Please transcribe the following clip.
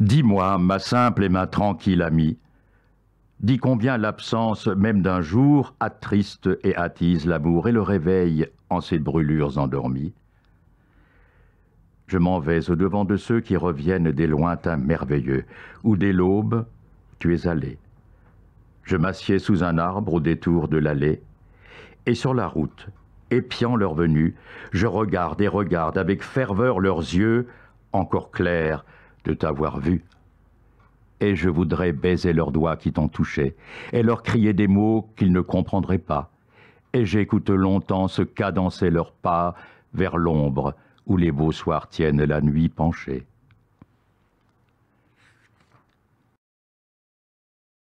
Dis-moi, ma simple et ma tranquille amie, dis combien l'absence même d'un jour attriste et attise l'amour et le réveille en ses brûlures endormies. Je m'en vais au-devant de ceux qui reviennent des lointains merveilleux, où dès l'aube, tu es allé. Je m'assieds sous un arbre au détour de l'allée, et sur la route, épiant leur venue, je regarde et regarde avec ferveur leurs yeux, encore clairs, de t'avoir vu. Et je voudrais baiser leurs doigts qui t'ont touché, et leur crier des mots qu'ils ne comprendraient pas. Et j'écoute longtemps se cadencer leurs pas vers l'ombre, où les beaux soirs tiennent la nuit penchée.